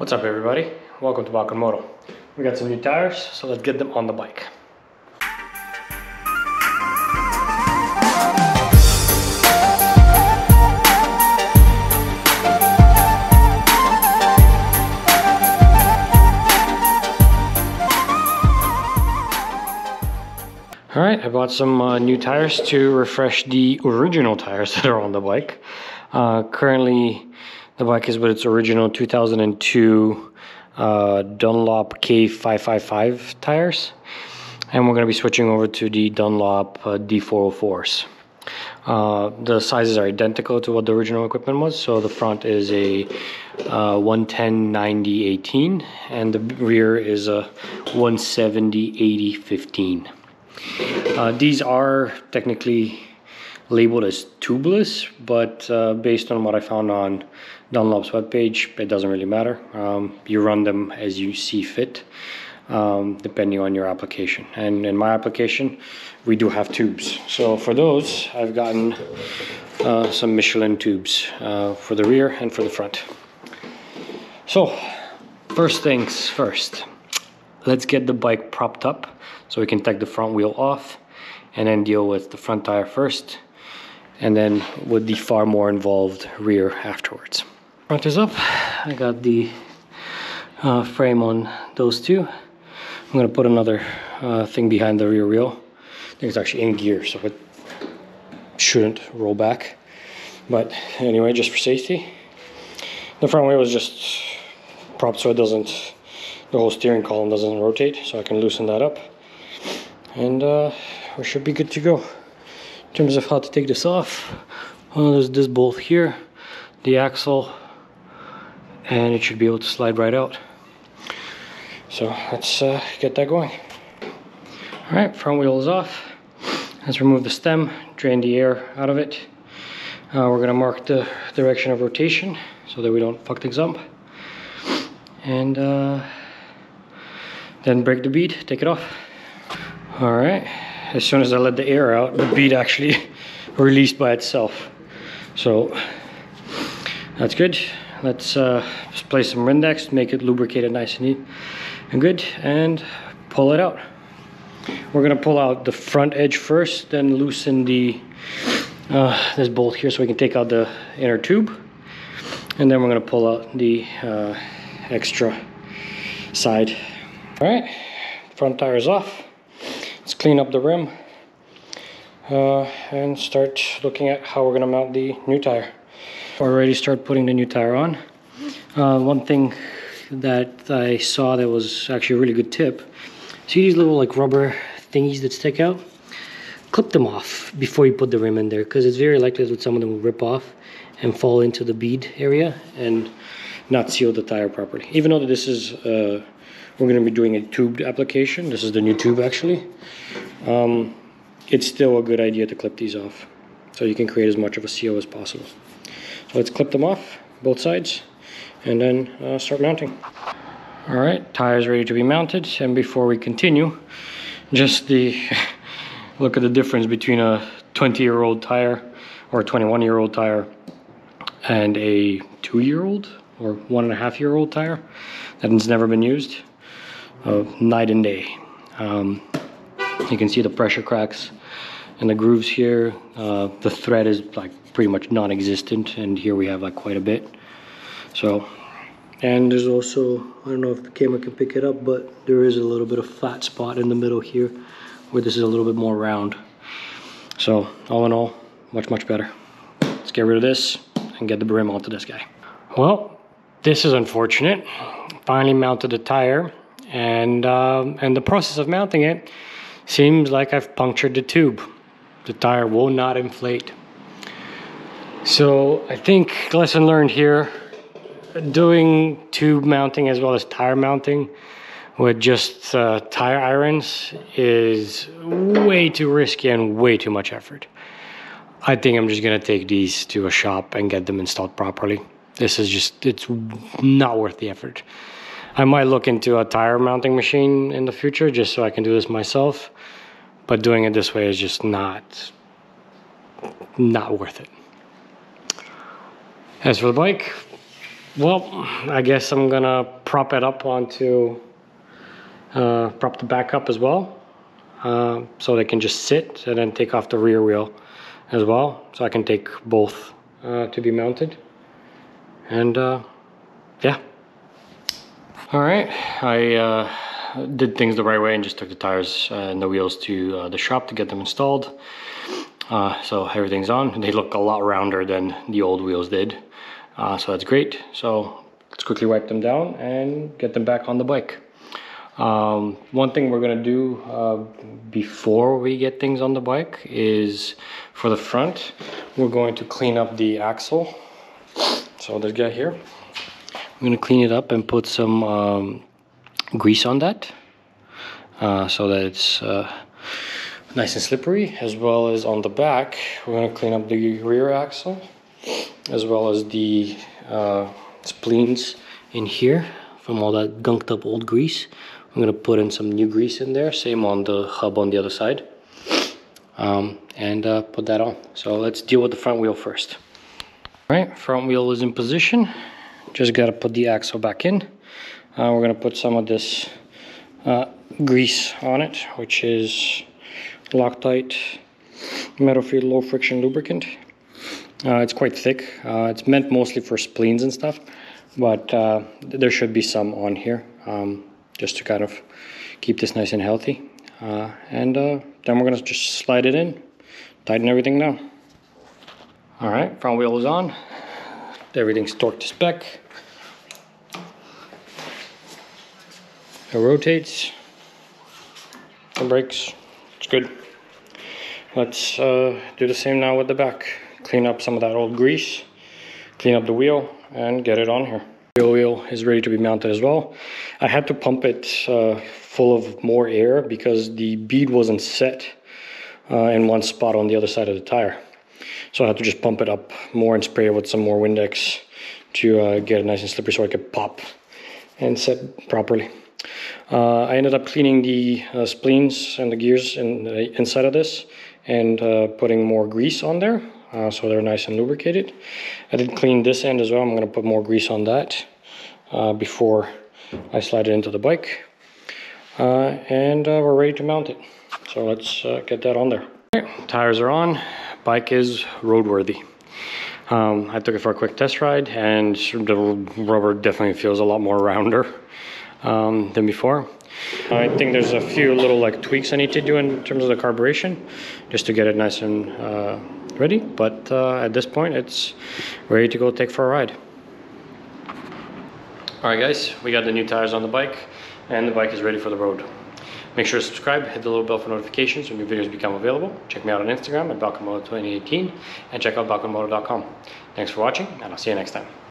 What's up, everybody? Welcome to Balkan Moto. We got some new tires, so let's get them on the bike. All right, I bought some new tires to refresh the original tires that are on the bike. Currently, the bike is with its original 2002 Dunlop K555 tires, and we're going to be switching over to the Dunlop D404s. The sizes are identical to what the original equipment was, so the front is a 110-90-18 and the rear is a 170-80-15. These are technically labeled as tubeless, but based on what I found on Dunlop's webpage, it doesn't really matter. You run them as you see fit, depending on your application. And in my application, we do have tubes. So for those, I've gotten some Michelin tubes for the rear and for the front. So first things first, let's get the bike propped up so we can take the front wheel off and then deal with the front tire first, and then with the far more involved rear afterwards. Front is up. I got the frame on those two. I'm gonna put another thing behind the rear wheel. I think it's actually in gear, so it shouldn't roll back. But anyway, just for safety. The front wheel is just propped so it doesn't, the whole steering column doesn't rotate, so I can loosen that up. And we should be good to go. In terms of how to take this off, there's this bolt here, the axle, and it should be able to slide right out. So let's get that going. All right, front wheel is off. Let's remove the stem, drain the air out of it. We're gonna mark the direction of rotation so that we don't fuck things up. And then break the bead, take it off. All right. As soon as I let the air out, the bead actually released by itself. So that's good. Let's just place some Rindex, make it lubricated nice and neat and good, and pull it out. We're gonna pull out the front edge first, then loosen the this bolt here so we can take out the inner tube, and then we're gonna pull out the extra side. All right, front tire is off. Let's clean up the rim and start looking at how we're gonna mount the new tire. Already start putting the new tire on. One thing that I saw that was actually a really good tip, see these little like rubber thingies that stick out? Clip them off before you put the rim in there, because it's very likely that some of them will rip off and fall into the bead area and not seal the tire properly. Even though this is we're going to be doing a tubed application. This is the new tube, actually. It's still a good idea to clip these off so you can create as much of a seal as possible. So let's clip them off, both sides, and then start mounting. All right, tire's ready to be mounted. And before we continue, just the look at the difference between a 20-year-old tire or a 21-year-old tire and a 2-year-old or 1.5-year-old tire that has never been used. Night and day. You can see the pressure cracks and the grooves here. The thread is like pretty much non-existent, and here we have like quite a bit. So, and there's also, I don't know if the camera can pick it up, but there is a little bit of flat spot in the middle here where this is a little bit more round. So all in all, much better. Let's get rid of this and get the brim onto this guy. Well, this is unfortunate. Finally mounted the tire. And the process of mounting it seems like I've punctured the tube. The tire will not inflate. So I think lesson learned here, doing tube mounting as well as tire mounting with just tire irons is way too risky and way too much effort. I think I'm just gonna take these to a shop and get them installed properly. This is just, it's not worth the effort. I might look into a tire mounting machine in the future just so I can do this myself, but doing it this way is just not worth it. As for the bike, Well, I guess I'm gonna prop it up onto, prop the back up as well, so they can just sit, and then take off the rear wheel as well, so I can take both to be mounted. And yeah. All right, I did things the right way and just took the tires and the wheels to the shop to get them installed. So everything's on. They look a lot rounder than the old wheels did. So that's great. So let's quickly wipe them down and get them back on the bike. One thing we're gonna do before we get things on the bike is, for the front, we're going to clean up the axle. So this guy here, I'm gonna clean it up and put some grease on that, so that it's nice and slippery. As well as on the back, we're gonna clean up the rear axle, as well as the spleens in here from all that gunked up old grease. I'm gonna put in some new grease in there, same on the hub on the other side, and put that on. So let's deal with the front wheel first. All right, front wheel is in position. Just gotta put the axle back in. We're gonna put some of this grease on it, which is Loctite Metal Field Low Friction Lubricant. It's quite thick. It's meant mostly for spleens and stuff, but there should be some on here, just to kind of keep this nice and healthy. Then we're gonna just slide it in, tighten everything down. All right, front wheel is on. Everything's torqued to spec. It rotates. It brakes. It's good. Let's do the same now with the back. Clean up some of that old grease, clean up the wheel, and get it on here. The wheel is ready to be mounted as well. I had to pump it full of more air because the bead wasn't set in one spot on the other side of the tire. So I had to just pump it up more and spray it with some more Rindex to get it nice and slippery so I could pop and set properly. I ended up cleaning the spleens and the gears inside of this, and putting more grease on there, so they're nice and lubricated. I did clean this end as well. I'm going to put more grease on that before I slide it into the bike. We're ready to mount it. So let's get that on there. Okay, tires are on. Bike is roadworthy. I took it for a quick test ride, and the rubber definitely feels a lot more rounder than before. I think there's a few little like tweaks I need to do in terms of the carburation, just to get it nice and ready, but at this point it's ready to go take for a ride. All right guys, we got the new tires on the bike, and the bike is ready for the road. Make sure to subscribe, hit the little bell for notifications when new videos become available. Check me out on Instagram at Balkan Moto 2018, and check out balkanmoto.com. Thanks for watching, and I'll see you next time.